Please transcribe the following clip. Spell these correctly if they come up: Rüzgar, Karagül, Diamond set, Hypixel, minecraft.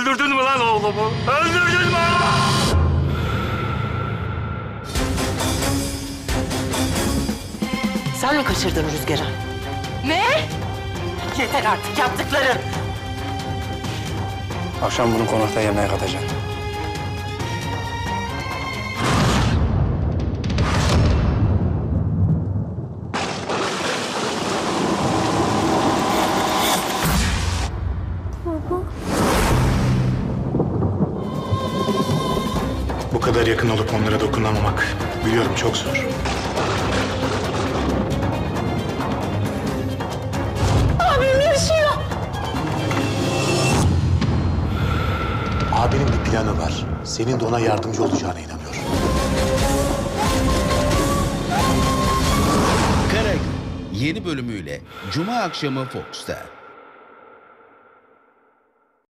Öldürdün mü lan oğlumu? Öldürdün mü? Sen mi kaçırdın Rüzgar'ı? Ne? Yeter artık yaptıkların. Akşam bunu konakta yemeğe katacağım. Bu kadar yakın olup onlara dokunamamak, biliyorum çok zor. Abim yaşıyor. Abinin bir planı var. Senin de ona yardımcı olacağına inanıyorum. Karagül yeni bölümüyle Cuma akşamı Fox'ta.